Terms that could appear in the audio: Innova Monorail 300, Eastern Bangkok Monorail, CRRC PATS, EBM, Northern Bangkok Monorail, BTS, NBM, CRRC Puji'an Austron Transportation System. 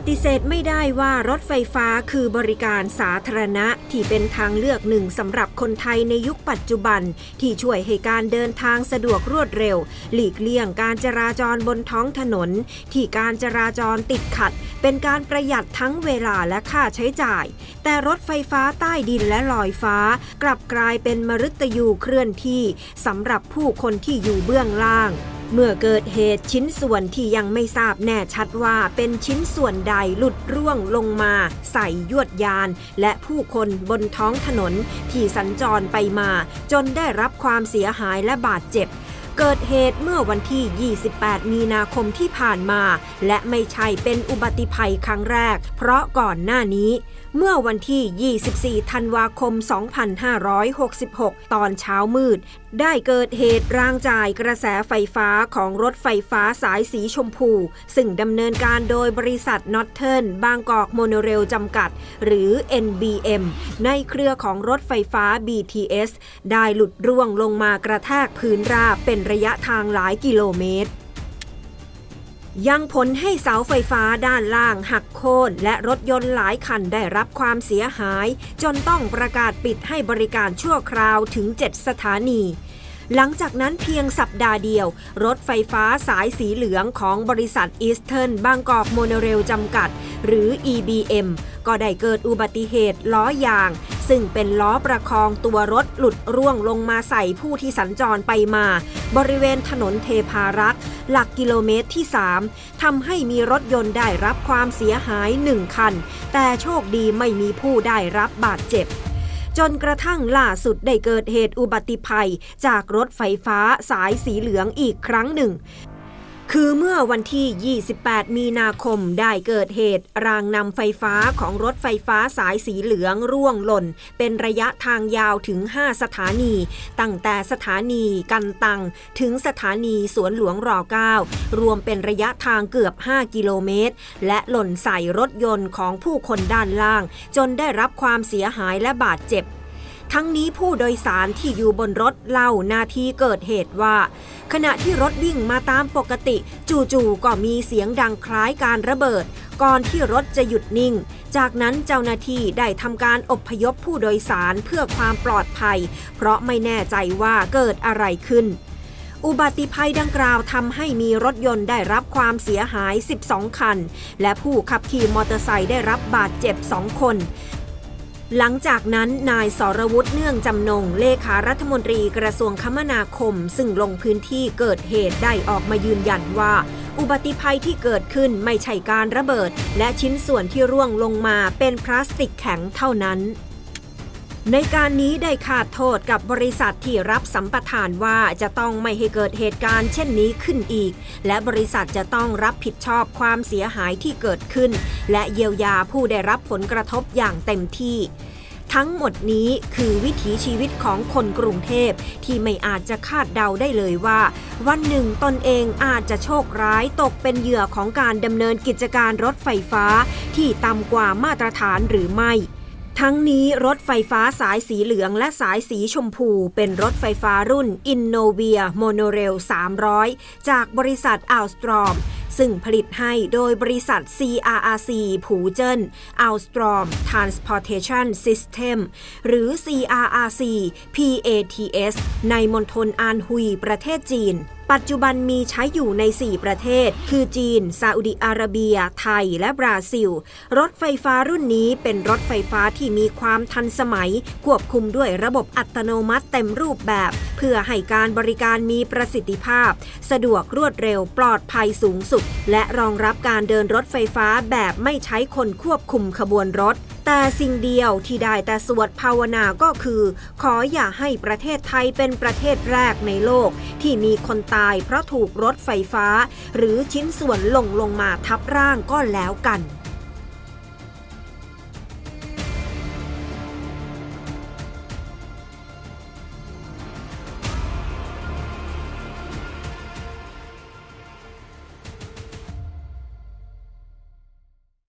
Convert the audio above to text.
ปฏิเสธไม่ได้ว่ารถไฟฟ้าคือบริการสาธารณะที่เป็นทางเลือกหนึ่งสำหรับคนไทยในยุคปัจจุบันที่ช่วยให้การเดินทางสะดวกรวดเร็วหลีกเลี่ยงการจราจรบนท้องถนนที่การจราจรติดขัดเป็นการประหยัดทั้งเวลาและค่าใช้จ่ายแต่รถไฟฟ้าใต้ดินและลอยฟ้ากลับกลายเป็นมฤตยูเคลื่อนที่สำหรับผู้คนที่อยู่เบื้องล่างเมื่อเกิดเหตุชิ้นส่วนที่ยังไม่ทราบแน่ชัดว่าเป็นชิ้นส่วนใดหลุดร่วงลงมาใส่ยวดยานและผู้คนบนท้องถนนที่สัญจรไปมาจนได้รับความเสียหายและบาดเจ็บเกิดเหตุเมื่อวันที่ 28 มีนาคมที่ผ่านมาและไม่ใช่เป็นอุบัติภัยครั้งแรกเพราะก่อนหน้านี้เมื่อวันที่ 24 ธันวาคม 2566 ตอนเช้ามืดได้เกิดเหตุรางจ่ายกระแสไฟฟ้าของรถไฟฟ้าสายสีชมพูซึ่งดำเนินการโดยบริษัทนอร์เทิร์นบางกอกโมโนเรลจำกัดหรือ NBM ในเครือของรถไฟฟ้า BTS ได้หลุดร่วงลงมากระแทกพื้นราบเป็นระยะทางหลายกิโลเมตรยังผลให้เสาไฟฟ้าด้านล่างหักโค่นและรถยนต์หลายคันได้รับความเสียหายจนต้องประกาศปิดให้บริการชั่วคราวถึง 7 สถานีหลังจากนั้นเพียงสัปดาห์เดียวรถไฟฟ้าสายสีเหลืองของบริษัทอีสเทิร์นบางกอกโมโนเรลจำกัดหรือ EBM ก็ได้เกิดอุบัติเหตุล้อยางซึ่งเป็นล้อประคองตัวรถหลุดร่วงลงมาใส่ผู้ที่สัญจรไปมาบริเวณถนนเทพารักษ์หลักกิโลเมตรที่ 3ทำให้มีรถยนต์ได้รับความเสียหาย 1 คันแต่โชคดีไม่มีผู้ได้รับบาดเจ็บจนกระทั่งล่าสุดได้เกิดเหตุอุบัติภัยจากรถไฟฟ้าสายสีเหลืองอีกครั้งหนึ่งคือเมื่อวันที่ 28 มีนาคมได้เกิดเหตุรางนำไฟฟ้าของรถไฟฟ้าสายสีเหลืองร่วงหล่นเป็นระยะทางยาวถึง 5 สถานีตั้งแต่สถานีกันตังถึงสถานีสวนหลวงร9รวมเป็นระยะทางเกือบ5กิโลเมตรและหล่นใส่รถยนต์ของผู้คนด้านล่างจนได้รับความเสียหายและบาดเจ็บทั้งนี้ผู้โดยสารที่อยู่บนรถเล่านาทีเกิดเหตุว่าขณะที่รถวิ่งมาตามปกติจู่ๆก็มีเสียงดังคล้ายการระเบิดก่อนที่รถจะหยุดนิ่งจากนั้นเจ้าหน้าที่ได้ทำการอบพยพผู้โดยสารเพื่อความปลอดภัยเพราะไม่แน่ใจว่าเกิดอะไรขึ้นอุบัติภัยดังกล่าวทำให้มีรถยนต์ได้รับความเสียหาย 12 คันและผู้ขับขี่มอเตอร์ไซค์ได้รับบาดเจ็บ 2 คนหลังจากนั้นนายสรวุฒิเนื่องจำนงเลขารัฐมนตรีกระทรวงคมนาคมซึ่งลงพื้นที่เกิดเหตุได้ออกมายืนยันว่าอุบัติภัยที่เกิดขึ้นไม่ใช่การระเบิดและชิ้นส่วนที่ร่วงลงมาเป็นพลาสติกแข็งเท่านั้นในการนี้ได้ขาดโทษกับบริษัทที่รับสัมปทานว่าจะต้องไม่ให้เกิดเหตุการณ์เช่นนี้ขึ้นอีกและบริษัทจะต้องรับผิดชอบความเสียหายที่เกิดขึ้นและเยียวยาผู้ได้รับผลกระทบอย่างเต็มที่ทั้งหมดนี้คือวิถีชีวิตของคนกรุงเทพที่ไม่อาจจะคาดเดาได้เลยว่าวันหนึ่งตนเองอาจจะโชคร้ายตกเป็นเหยื่อของการดำเนินกิจการรถไฟฟ้าที่ต่ำกว่ามาตรฐานหรือไม่ทั้งนี้รถไฟฟ้าสายสีเหลืองและสายสีชมพูเป็นรถไฟฟ้ารุ่น Innova Monorail 300จากบริษัท Austron ซึ่งผลิตให้โดยบริษัท CRRC Puji'an Austron Transportation System หรือ CRRC PATS ในมณฑลอันฮุยประเทศจีนปัจจุบันมีใช้อยู่ใน 4 ประเทศคือจีนซาอุดิอาระเบียไทยและบราซิลรถไฟฟ้ารุ่นนี้เป็นรถไฟฟ้าที่มีความทันสมัยควบคุมด้วยระบบอัตโนมัติเต็มรูปแบบเพื่อให้การบริการมีประสิทธิภาพสะดวกรวดเร็วปลอดภัยสูงสุดและรองรับการเดินรถไฟฟ้าแบบไม่ใช้คนควบคุมขบวนรถแต่สิ่งเดียวที่ได้แต่สวดภาวนาก็คือขออย่าให้ประเทศไทยเป็นประเทศแรกในโลกที่มีคนตายเพราะถูกรถไฟฟ้าหรือชิ้นส่วนหล่นลงมาทับร่างก็แล้วกัน